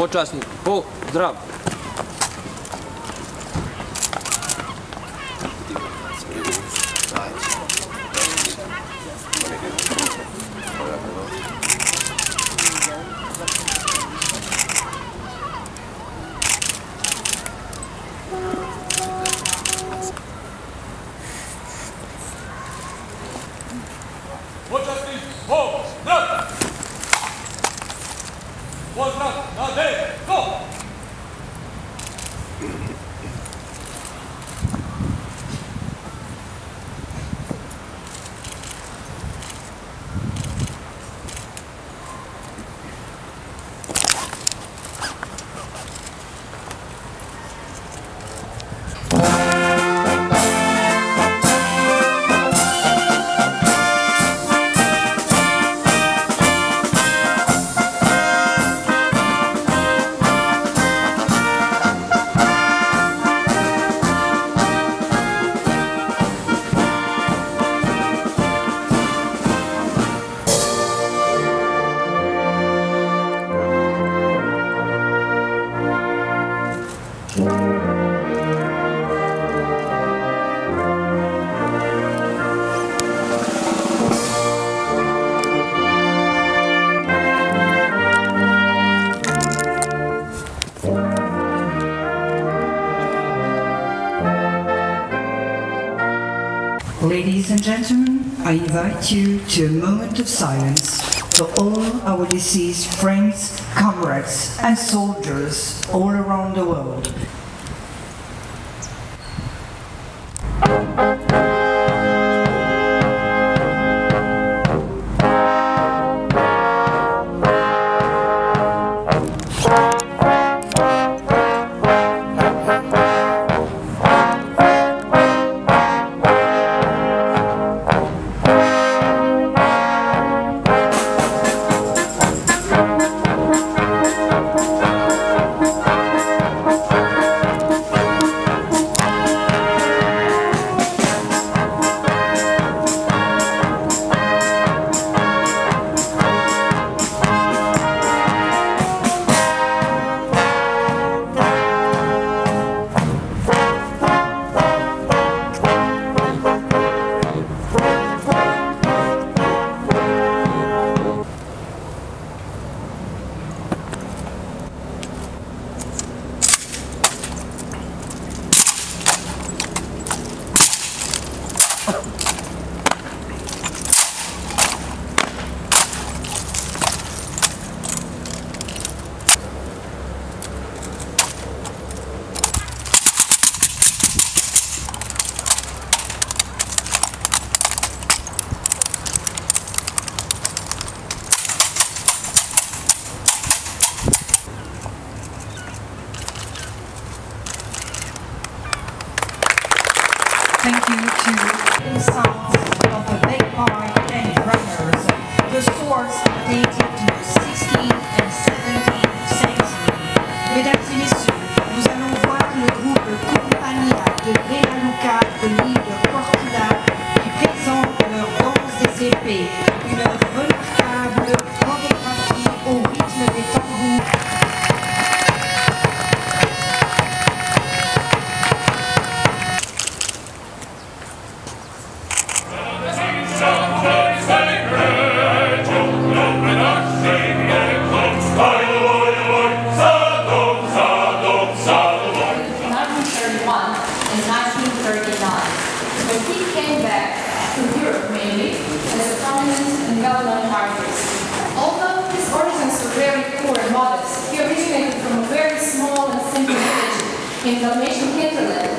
Почасник. Поздрав. Ladies and gentlemen, I invite you to a moment of silence for all our deceased friends, comrades and soldiers all around the world. Thank you to the sons of the Bay Park and Brothers, the swords dated to 16 and 17th century. Mesdames et messieurs, nous allons voir le groupe Kumpania de Vela Luca de l'île Portula qui présente leur danse des épées, une remarquable chorégraphie au rythme des tambours. In Dalmatian hinterland,